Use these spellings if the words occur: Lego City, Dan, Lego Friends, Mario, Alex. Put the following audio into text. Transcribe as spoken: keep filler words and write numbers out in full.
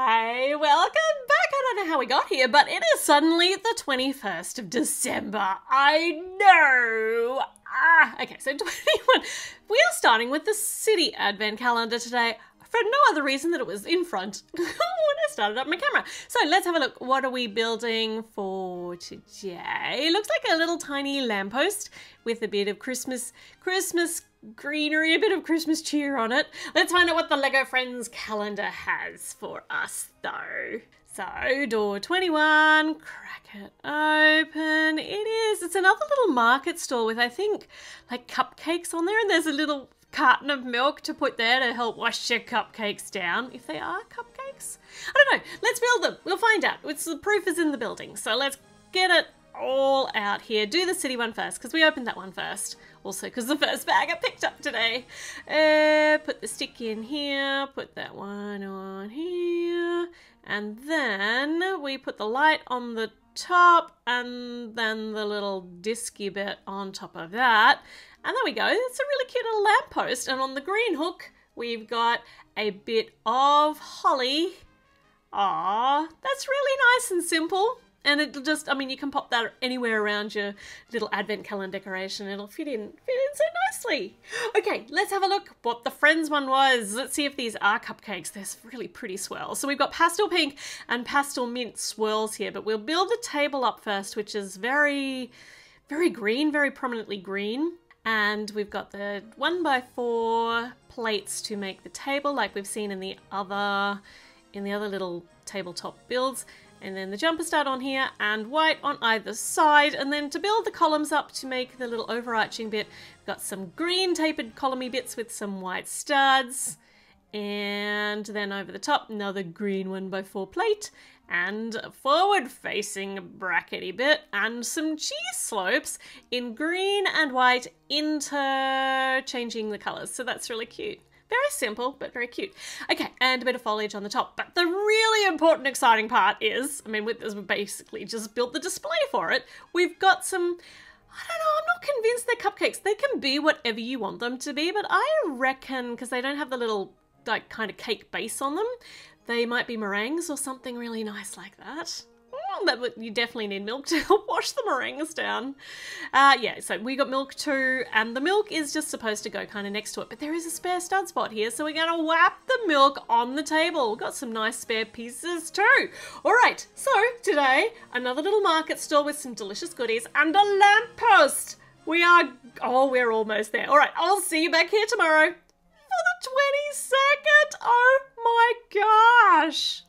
Hey, welcome back. I don't know how we got here, but it is suddenly the twenty-first of December. I know. Ah, okay, so twenty-one. We are starting with the City Advent Calendar today for no other reason than it was in front when I started up my camera. So let's have a look. What are we building for today? It looks like a little tiny lamppost with a bit of Christmas, Christmas greenery, a bit of Christmas cheer on it. Let's find out what the Lego Friends calendar has for us though. So door twenty-one, crack it open. It is, it's another little market store with I think like cupcakes on there, and there's a little carton of milk to put there to help wash your cupcakes down, if they are cupcakes. I don't know, let's build them, we'll find out. It's, the proof is in the building, so let's get it all out here. Do the city one first, because we opened that one first. Also, because the first bag I picked up today. Uh, put the stick in here, put that one on here, and then we put the light on the top, and then the little disky bit on top of that. And there we go, it's a really cute little lamppost. And on the green hook, we've got a bit of holly. Aw, that's really nice and simple. And it'll just, I mean, you can pop that anywhere around your little advent calendar decoration. It'll fit in, fit in so nicely. Okay, let's have a look what the Friends one was. Let's see if these are cupcakes. There's really pretty swirls. So we've got pastel pink and pastel mint swirls here, but we'll build the table up first, which is very, very green, very prominently green. And we've got the one by four plates to make the table, like we've seen in the other, in the other little tabletop builds. And then the jumper start on here and white on either side. And then to build the columns up to make the little overarching bit, we've got some green tapered column-y bits with some white studs. And then over the top, another green one by four plate and a forward facing brackety bit and some cheese slopes in green and white, interchanging the colors. So that's really cute. Very simple, but very cute. Okay, and a bit of foliage on the top. But the really important, exciting part is, I mean, with this, we basically just built the display for it. We've got some, I don't know, I'm not convinced they're cupcakes. They can be whatever you want them to be, but I reckon, because they don't have the little, like, kind of cake base on them, they might be meringues or something really nice like that. But you definitely need milk to help wash the meringues down. Uh, yeah, so we got milk too, and the milk is just supposed to go kind of next to it, but there is a spare stud spot here, so we're gonna whap the milk on the table. We've got some nice spare pieces too. All right, so today, another little market store with some delicious goodies and a lamppost. We are, oh, we're almost there. All right, I'll see you back here tomorrow for the twenty-second. Oh my gosh.